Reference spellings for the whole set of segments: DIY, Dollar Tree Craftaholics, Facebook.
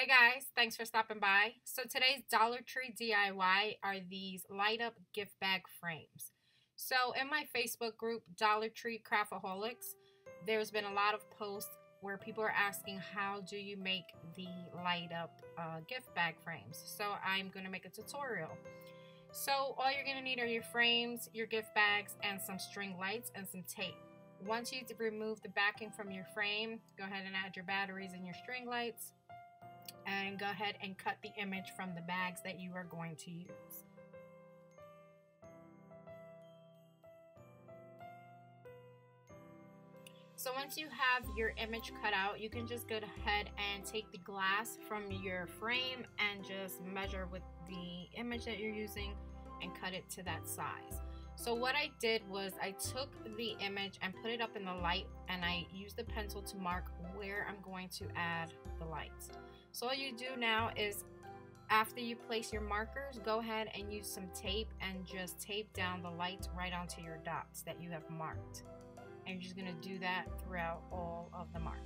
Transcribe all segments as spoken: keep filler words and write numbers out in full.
Hey guys, thanks for stopping by. So today's Dollar Tree D I Y are these light up gift bag frames. So in my Facebook group, Dollar Tree Craftaholics, there's been a lot of posts where people are asking how do you make the light up uh, gift bag frames. So I'm going to make a tutorial. So all you're going to need are your frames, your gift bags, and some string lights and some tape. Once you remove the backing from your frame, go ahead and add your batteries and your string lights. And go ahead and cut the image from the bags that you are going to use. So once you have your image cut out, you can just go ahead and take the glass from your frame and just measure with the image that you're using and cut it to that size. So what I did was I took the image and put it up in the light, and I used the pencil to mark where I'm going to add the lights. So all you do now is, after you place your markers, go ahead and use some tape and just tape down the lights right onto your dots that you have marked. And you're just going to do that throughout all of the marks.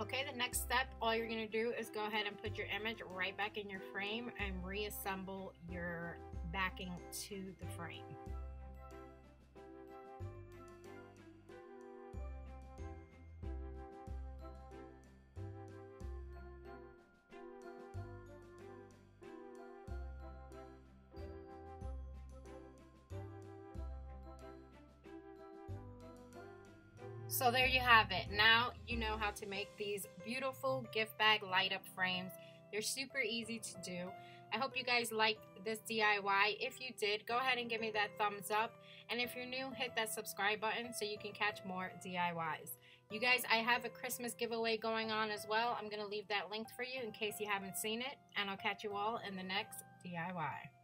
Okay, the next step, all you're going to do is go ahead and put your image right back in your frame and reassemble your backing to the frame. So there you have it. Now you know how to make these beautiful gift bag light up frames. They're super easy to do. I hope you guys liked this D I Y. If you did, go ahead and give me that thumbs up. And if you're new, hit that subscribe button so you can catch more D I Ys. You guys, I have a Christmas giveaway going on as well. I'm going to leave that linked for you in case you haven't seen it. And I'll catch you all in the next D I Y.